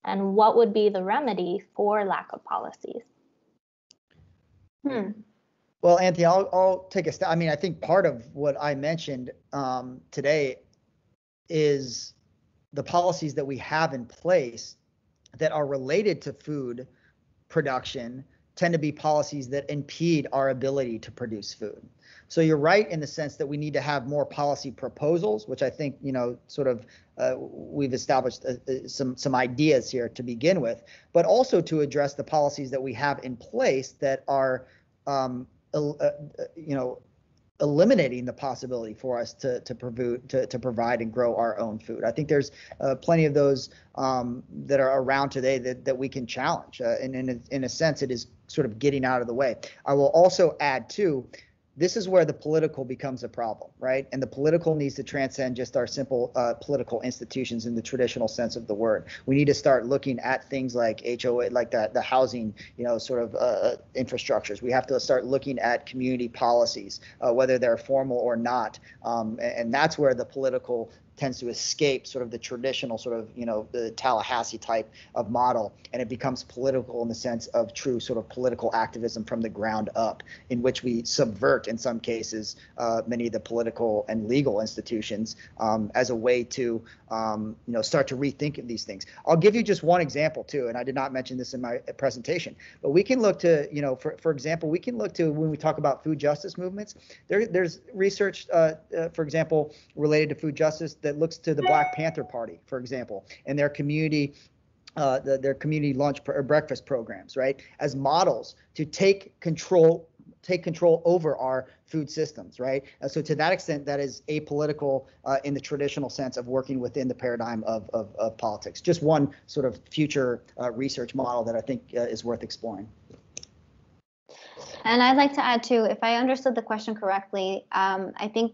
And what would be the remedy for lack of policies? Well, Anthony, I'll take a step. I mean, I think part of what I mentioned today is the policies that we have in place that are related to food production tend to be policies that impede our ability to produce food. So you're right in the sense that we need to have more policy proposals, which I think, we've established some ideas here to begin with, but also to address the policies that we have in place that are, eliminating the possibility for us to provide and grow our own food. I think there's plenty of those that are around today that we can challenge. And in a sense, it is sort of getting out of the way. I will also add too, this is where the political becomes a problem, right? And the political needs to transcend just our simple political institutions in the traditional sense of the word. We need to start looking at things like HOA, like the housing, sort of infrastructures. We have to start looking at community policies, whether they're formal or not. And that's where the political tends to escape sort of the traditional sort of, the Tallahassee type of model, and it becomes political in the sense of true sort of political activism from the ground up, in which we subvert, in some cases, many of the political and legal institutions as a way to, start to rethink of these things. I'll give you just one example too, and I did not mention this in my presentation, but we can look to, for example, we can look to, when we talk about food justice movements, there's research, for example, related to food justice that looks to the Black Panther Party, for example, and their community lunch or breakfast programs, right, as models to take control over our food systems, right? So to that extent, that is apolitical in the traditional sense of working within the paradigm of politics. Just one sort of future research model that I think is worth exploring. And I'd like to add too, if I understood the question correctly, I think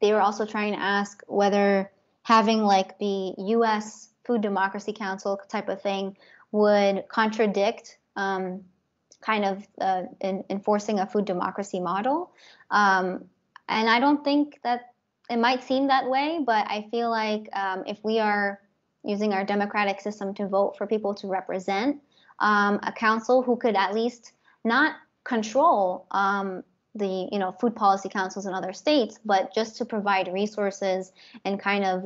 they were also trying to ask whether having like the U.S. Food Democracy Council type of thing would contradict kind of enforcing a food democracy model. And I don't think that it might seem that way, but I feel like if we are using our democratic system to vote for people to represent a council who could at least not control the food policy councils in other states, but just to provide resources and kind of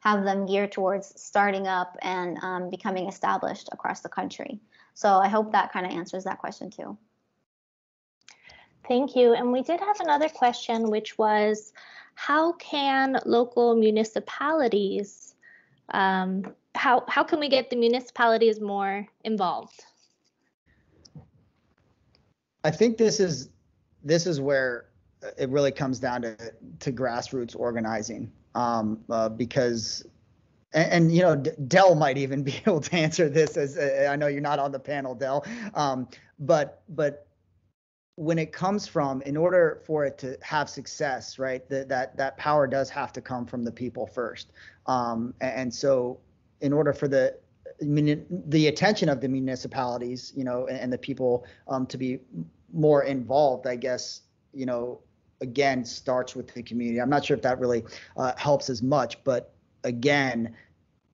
have them gear towards starting up and becoming established across the country. So I hope that kind of answers that question too. Thank you. And we did have another question, which was, how can local municipalities, how can we get the municipalities more involved? I think this is where it really comes down to grassroots organizing, because, and Del might even be able to answer this, as I know you're not on the panel, Del, but when it comes from, in order for it to have success, right, that power does have to come from the people first, and so in order for the attention of the municipalities, and the people to be more involved, I guess, again, starts with the community. I'm not sure if that really helps as much, but again,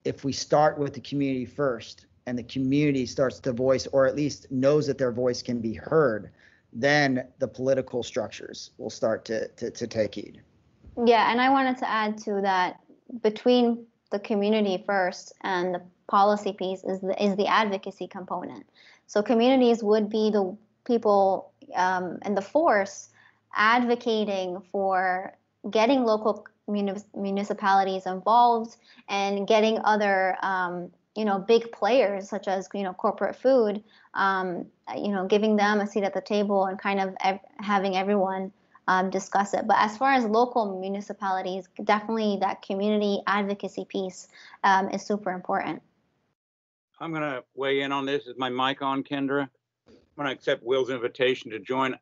if we start with the community first and the community starts to voice, or at least knows that their voice can be heard, then the political structures will start to take heed. Yeah, and I wanted to add to that, between the community first and the policy piece is the advocacy component. So communities would be the people and the force advocating for getting local municipalities involved and getting other, big players such as, corporate food, giving them a seat at the table and kind of having everyone discuss it. But as far as local municipalities, definitely that community advocacy piece is super important. I'm going to weigh in on this. Is my mic on, Kendra? I'm going to accept Will's invitation to join.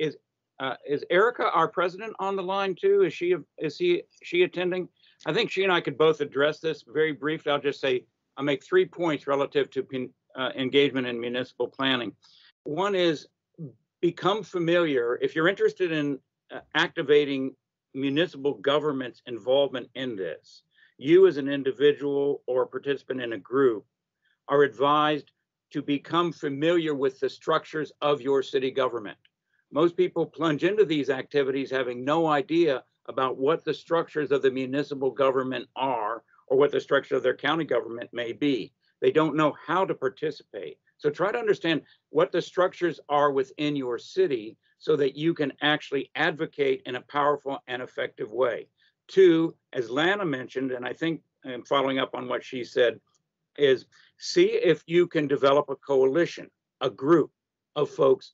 Is Erica, our president, on the line too? Is she attending? I think she and I could both address this very briefly. I'll just say I'll make 3 points relative to engagement in municipal planning. One is, become familiar. If you're interested in activating municipal government's involvement in this, you as an individual or a participant in a group are advised to become familiar with the structures of your city government. Most people plunge into these activities having no idea about what the structures of the municipal government are, or what the structure of their county government may be. They don't know how to participate. So try to understand what the structures are within your city so that you can actually advocate in a powerful and effective way. Two, as Lana mentioned, and I think I'm following up on what she said, is see if you can develop a coalition, a group of folks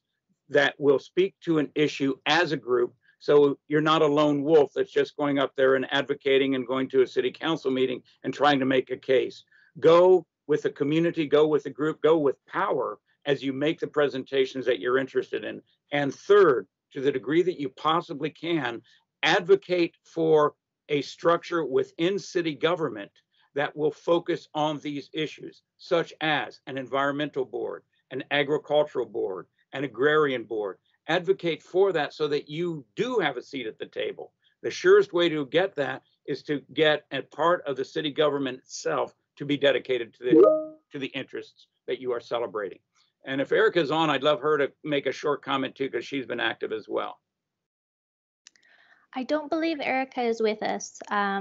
that will speak to an issue as a group So you're not a lone wolf that's just going up there and advocating and going to a city council meeting and trying to make a case. Go with the community, go with the group, go with power as you make the presentations that you're interested in. And third, to the degree that you possibly can, advocate for a structure within city government that will focus on these issues, such as an environmental board, an agricultural board, an agrarian board. Advocate for that so that you do have a seat at the table. The surest way to get that is to get a part of the city government itself to be dedicated to the interests that you are celebrating. And if Erica's on, I'd love her to make a short comment too, because she's been active as well. I don't believe Erica is with us. I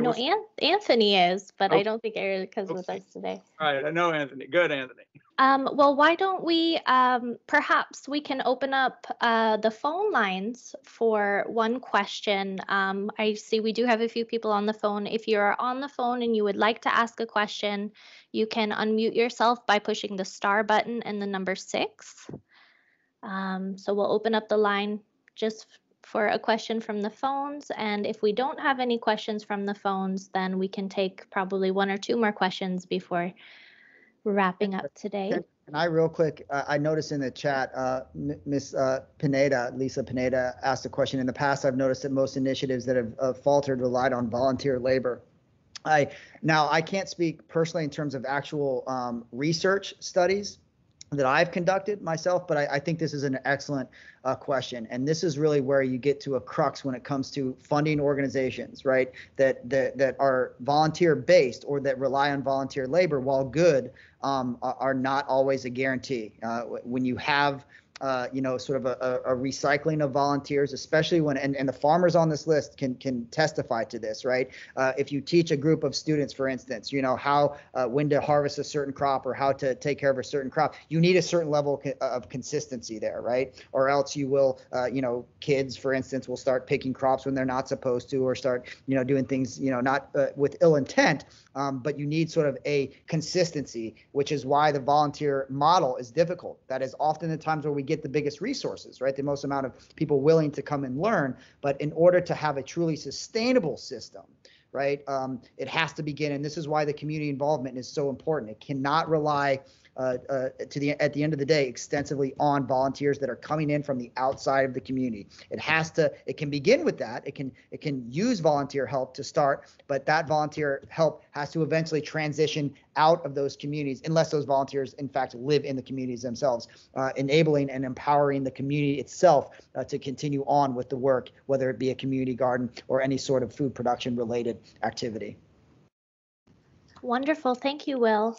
know Anthony is, but I don't think Erica's with us today. All right, I know Anthony. Good, Anthony. Well, why don't we, perhaps we can open up the phone lines for one question. I see we do have a few people on the phone. If you're on the phone and you would like to ask a question, you can unmute yourself by pushing the star button and the number 6. So we'll open up the line just for a question from the phones. And if we don't have any questions from the phones, then we can take probably one or two more questions before wrapping up today. And I real quick, I noticed in the chat, Ms. Pineda, Lisa Pineda asked a question. In the past, I've noticed that most initiatives that have faltered relied on volunteer labor. Now I can't speak personally in terms of actual research studies that I've conducted myself, but I think this is an excellent question. And this is really where you get to a crux when it comes to funding organizations, right, that are volunteer based or that rely on volunteer labor, while good, are not always a guarantee. When you have sort of a recycling of volunteers, especially when, and the farmers on this list can testify to this, right? If you teach a group of students, for instance, how, when to harvest a certain crop or how to take care of a certain crop, you need a certain level of consistency there, right? Or else you will, kids, for instance, will start picking crops when they're not supposed to, or start, doing things, not with ill intent, but you need sort of a consistency, which is why the volunteer model is difficult. That is often the times where we get the biggest resources, right? The most amount of people willing to come and learn. But in order to have a truly sustainable system, right, it has to begin. And this is why the community involvement is so important. It cannot rely at the end of the day, extensively on volunteers that are coming in from the outside of the community. It can begin with that. It can use volunteer help to start, but that volunteer help has to eventually transition out of those communities, unless those volunteers, in fact, live in the communities themselves, enabling and empowering the community itself to continue on with the work, whether it be a community garden or any sort of food production related activity. Wonderful, thank you, Will.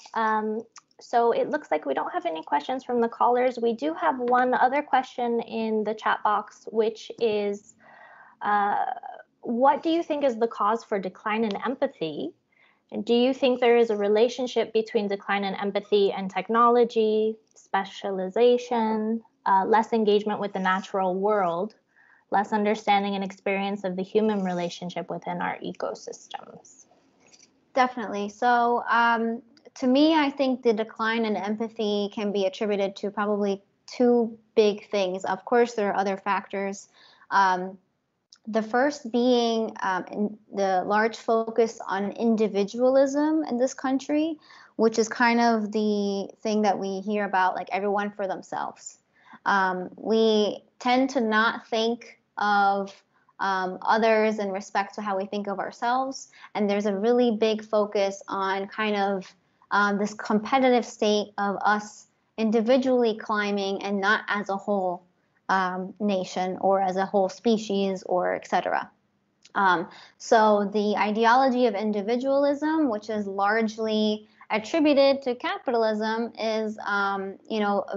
So it looks like we don't have any questions from the callers. We do have one other question in the chat box, which is, what do you think is the cause for decline in empathy? And do you think there is a relationship between decline in empathy and technology, specialization, less engagement with the natural world, less understanding and experience of the human relationship within our ecosystems? Definitely. So, to me, I think the decline in empathy can be attributed to probably two big things. Of course, there are other factors. The first being the large focus on individualism in this country, which is kind of the thing that we hear about, like everyone for themselves. We tend to not think of others in respect to how we think of ourselves. And there's a really big focus on kind of this competitive state of us individually climbing and not as a whole nation or as a whole species or etc. So the ideology of individualism, which is largely attributed to capitalism, is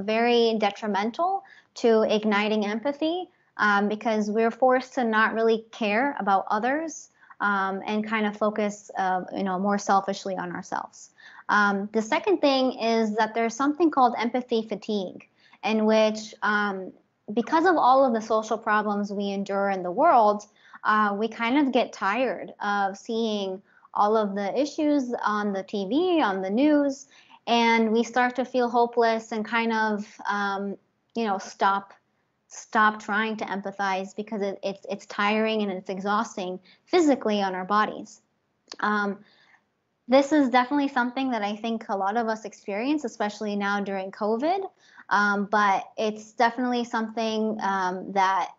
very detrimental to igniting empathy because we're forced to not really care about others and kind of focus more selfishly on ourselves. The second thing is that there's something called empathy fatigue, in which because of all of the social problems we endure in the world, we kind of get tired of seeing all of the issues on the TV, on the news, and we start to feel hopeless and kind of, stop stop trying to empathize because it's tiring and it's exhausting physically on our bodies. This is definitely something that I think a lot of us experience, especially now during COVID, but it's definitely something that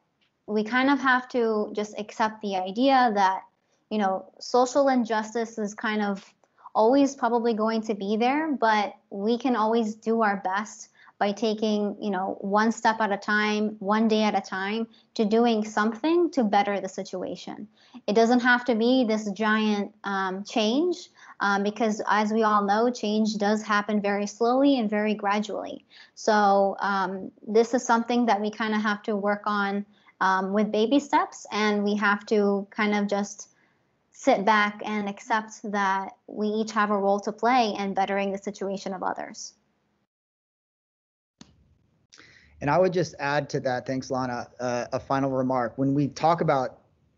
we kind of have to just accept the idea that, you know, social injustice is kind of always probably going to be there, but we can always do our best by taking, you know, one step at a time, one day at a time, to doing something to better the situation. It doesn't have to be this giant change, because as we all know, change does happen very slowly and very gradually. So this is something that we kind of have to work on with baby steps, and we have to kind of just sit back and accept that we each have a role to play in bettering the situation of others. And I would just add to that, thanks Lana, a final remark. When we talk about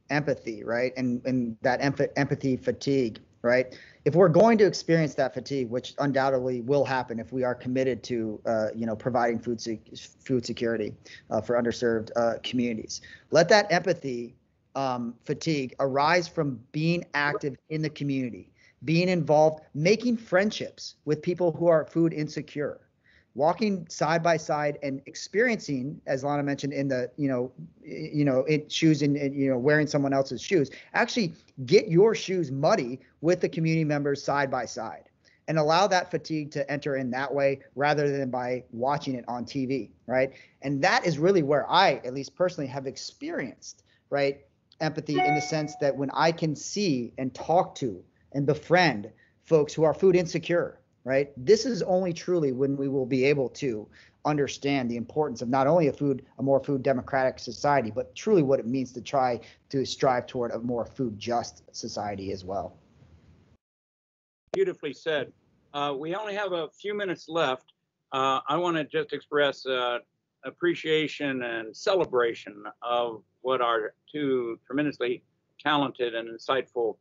empathy, right, and that empathy fatigue, right, if we're going to experience that fatigue, which undoubtedly will happen if we are committed to, you know, providing food security for underserved communities, let that empathy fatigue arise from being active in the community, being involved, making friendships with people who are food insecure, walking side by side and experiencing, as Lana mentioned, in the shoes and wearing someone else's shoes. Actually, get your shoes muddy with the community members side by side, and allow that fatigue to enter in that way rather than by watching it on TV, right? And that is really where I, at least personally, have experienced, right, empathy, in the sense that when I can see and talk to and befriend folks who are food insecure, right? This is only truly when we will be able to understand the importance of not only a more food democratic society, but truly what it means to try to strive toward a more food just society as well. Beautifully said. We only have a few minutes left. I want to just express appreciation and celebration of what our two tremendously talented and insightful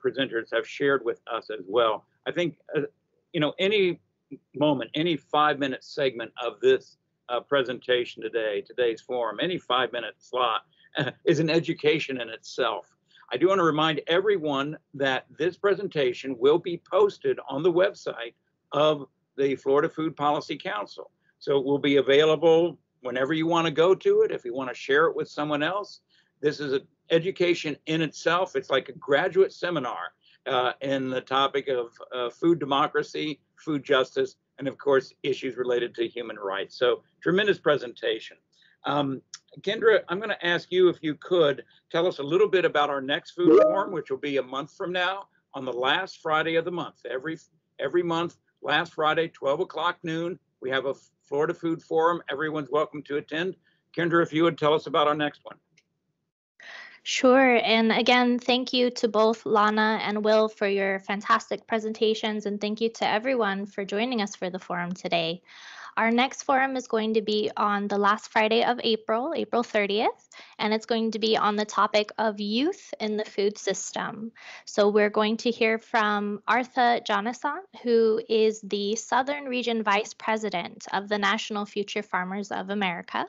presenters have shared with us as well. I think you know, any moment, any 5-minute segment of this presentation today, today's forum, any 5-minute slot is an education in itself. I do want to remind everyone that this presentation will be posted on the website of the Florida Food Policy Council. So it will be available whenever you want to go to it, if you want to share it with someone else. This is an education in itself. It's like a graduate seminar in the topic of food democracy, food justice, and of course, issues related to human rights. So tremendous presentation. Kendra, I'm going to ask you, if you could, tell us a little bit about our next food forum, which will be a month from now on the last Friday of the month. Every month, last Friday, 12 o'clock noon, we have a Florida Food Forum. Everyone's welcome to attend. Kendra, if you would tell us about our next one. Sure. And again, thank you to both Lana and Will for your fantastic presentations. And thank you to everyone for joining us for the forum today. Our next forum is going to be on the last Friday of April, April 30th, and it's going to be on the topic of youth in the food system. So we're going to hear from Arthur Jonasson, who is the Southern Region Vice President of the National Future Farmers of America.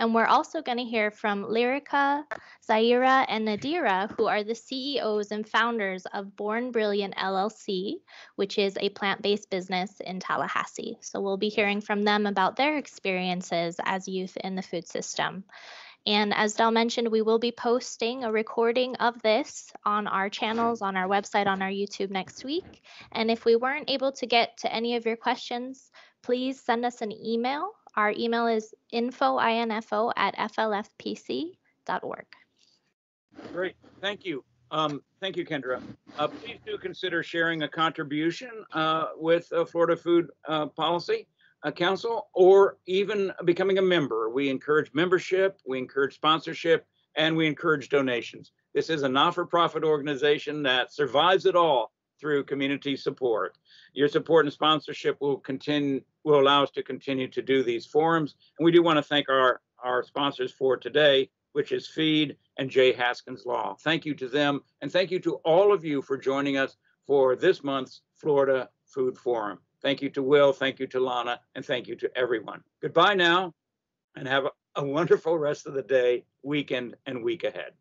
And we're also going to hear from Lyrica, Zaira, and Nadira, who are the CEOs and founders of Born Brilliant LLC, which is a plant-based business in Tallahassee. So we'll be hearing from them about their experiences as youth in the food system. And as Del mentioned, we will be posting a recording of this on our channels, on our website, on our YouTube next week. And if we weren't able to get to any of your questions, please send us an email. Our email is info@flfpc.org. Great, thank you. Thank you, Kendra. Please do consider sharing a contribution with Florida Food Policy Council, or even becoming a member. We encourage membership, we encourage sponsorship, and we encourage donations. This is a not-for-profit organization that survives it all through community support. Your support and sponsorship will allow us to continue to do these forums. And we do want to thank our sponsors for today, which is FEED and J. Haskins Law. Thank you to them. And thank you to all of you for joining us for this month's Florida Food Forum. Thank you to Will, thank you to Lana, and thank you to everyone. Goodbye now, and have a wonderful rest of the day, weekend, and week ahead.